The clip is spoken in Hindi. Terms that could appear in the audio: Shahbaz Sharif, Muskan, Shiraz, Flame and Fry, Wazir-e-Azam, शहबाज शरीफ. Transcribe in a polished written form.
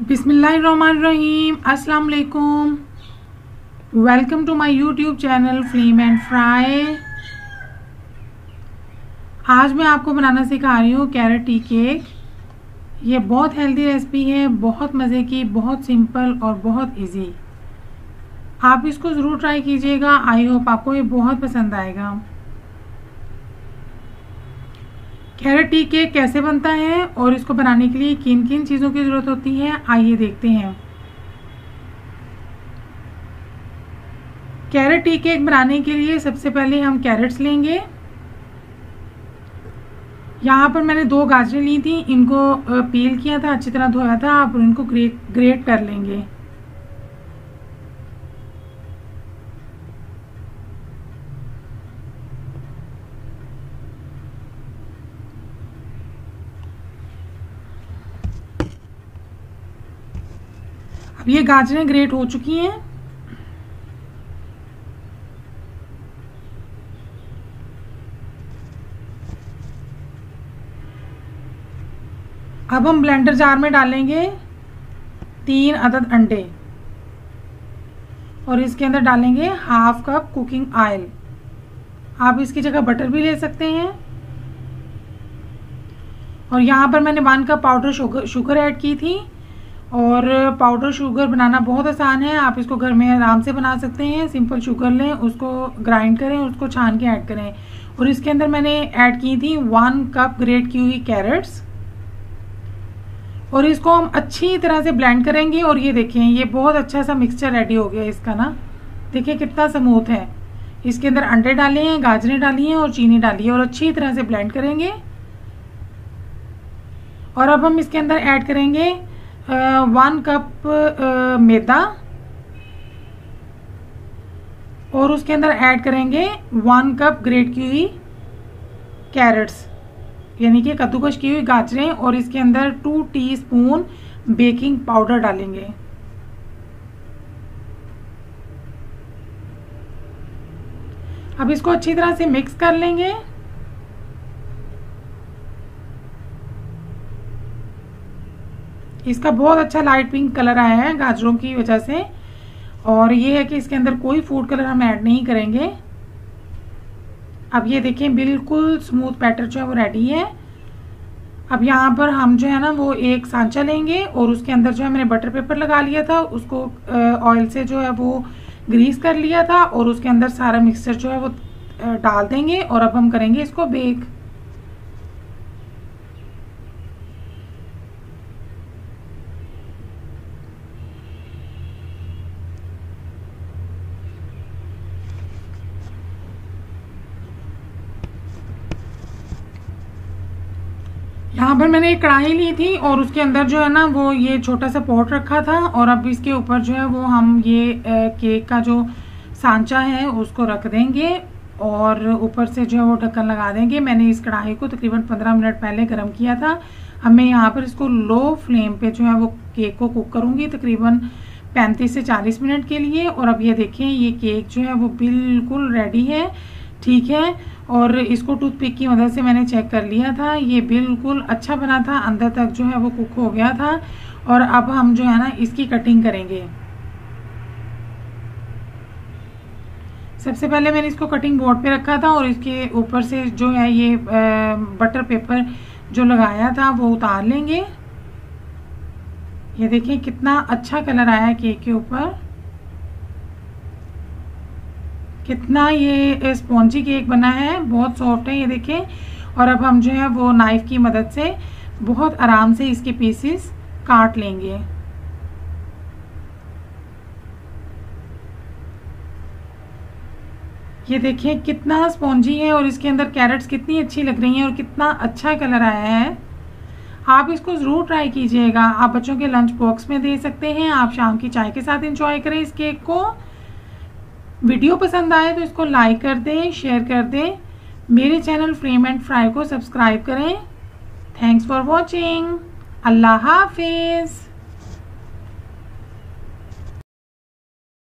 बिस्मिल्लाहिर्रहमानिर्रहीम, अस्सलाम वालेकुम। Welcome to my YouTube channel flame and fry. आज मैं आपको बनाना सिखा रही हूँ कैरेट टी केक। ये बहुत हेल्दी रेसिपी है, बहुत मज़े की, बहुत सिंपल और बहुत इजी। आप इसको ज़रूर ट्राई कीजिएगा। आई होप आपको ये बहुत पसंद आएगा। कैरेट टी केक कैसे बनता है और इसको बनाने के लिए किन किन चीज़ों की ज़रूरत होती है, आइए देखते हैं। कैरेट टी केक बनाने के लिए सबसे पहले हम कैरेट्स लेंगे। यहाँ पर मैंने 2 गाजरें ली थी, इनको पील किया था, अच्छी तरह धोया था। आप इनको ग्रेट कर लेंगे। अब ये गाजरें ग्रेट हो चुकी हैं। अब हम ब्लेंडर जार में डालेंगे 3 अदद अंडे और इसके अंदर डालेंगे ½ कप कुकिंग ऑयल। आप इसकी जगह बटर भी ले सकते हैं। और यहाँ पर मैंने 1 कप पाउडर शुगर ऐड की थी। और पाउडर शुगर बनाना बहुत आसान है, आप इसको घर में आराम से बना सकते हैं। सिंपल शुगर लें, उसको ग्राइंड करें, उसको छान के ऐड करें। और इसके अंदर मैंने ऐड की थी 1 कप ग्रेट की हुई कैरेट्स। और इसको हम अच्छी तरह से ब्लेंड करेंगे। और ये देखें, ये बहुत अच्छा सा मिक्सचर रेडी हो गया इसका ना। देखिए कितना स्मूथ है। इसके अंदर अंडे डाले हैं, गाजरें डाली हैं और चीनी डाली है और अच्छी तरह से ब्लेंड करेंगे। और अब हम इसके अंदर ऐड करेंगे 1 कप मैदा और उसके अंदर ऐड करेंगे 1 कप ग्रेट की हुई कैरेट्स यानी कि कद्दूकस की हुई गाजरें। और इसके अंदर 2 टीस्पून बेकिंग पाउडर डालेंगे। अब इसको अच्छी तरह से मिक्स कर लेंगे। इसका बहुत अच्छा लाइट पिंक कलर आया है गाजरों की वजह से। और ये है कि इसके अंदर कोई फूड कलर हम ऐड नहीं करेंगे। अब ये देखें, बिल्कुल स्मूथ बैटर जो है वो रेडी है। अब यहाँ पर हम जो है ना वो एक सांचा लेंगे और उसके अंदर जो है मैंने बटर पेपर लगा लिया था, उसको ऑयल से जो है वो ग्रीस कर लिया था। और उसके अंदर सारा मिक्सचर जो है वो डाल देंगे। और अब हम करेंगे इसको बेक। यहाँ पर मैंने एक कढ़ाई ली थी और उसके अंदर जो है ना वो ये छोटा सा पॉट रखा था। और अब इसके ऊपर जो है वो हम ये केक का जो सांचा है उसको रख देंगे और ऊपर से जो है वो ढक्कन लगा देंगे। मैंने इस कढ़ाई को तकरीबन 15 मिनट पहले गर्म किया था। अब मैं यहाँ पर इसको लो फ्लेम पे जो है वो केक को कुक करूँगी तकरीबन 35 से 40 मिनट के लिए। और अब ये देखें, ये केक जो है वो बिल्कुल रेडी है, ठीक है। और इसको टूथपिक की मदद से मैंने चेक कर लिया था, ये बिल्कुल अच्छा बना था, अंदर तक जो है वो कुक हो गया था। और अब हम जो है ना इसकी कटिंग करेंगे। सबसे पहले मैंने इसको कटिंग बोर्ड पे रखा था और इसके ऊपर से जो है ये बटर पेपर जो लगाया था वो उतार लेंगे। ये देखिए कितना अच्छा कलर आया केक के ऊपर, कितना ये स्पॉन्जी केक बना है, बहुत सॉफ्ट है, ये देखें। और अब हम जो है वो नाइफ़ की मदद से बहुत आराम से इसके पीसेस काट लेंगे। ये देखें कितना स्पॉन्जी है और इसके अंदर कैरेट्स कितनी अच्छी लग रही हैं और कितना अच्छा कलर आया है। आप इसको ज़रूर ट्राई कीजिएगा। आप बच्चों के लंच बॉक्स में दे सकते हैं। आप शाम की चाय के साथ इंजॉय करें इस केक को। वीडियो पसंद आए तो इसको लाइक कर दें, शेयर कर दें। मेरे चैनल फ्लेम एंड फ्राई को सब्सक्राइब करें। Thanks for watching. अल्लाह हाफिज़।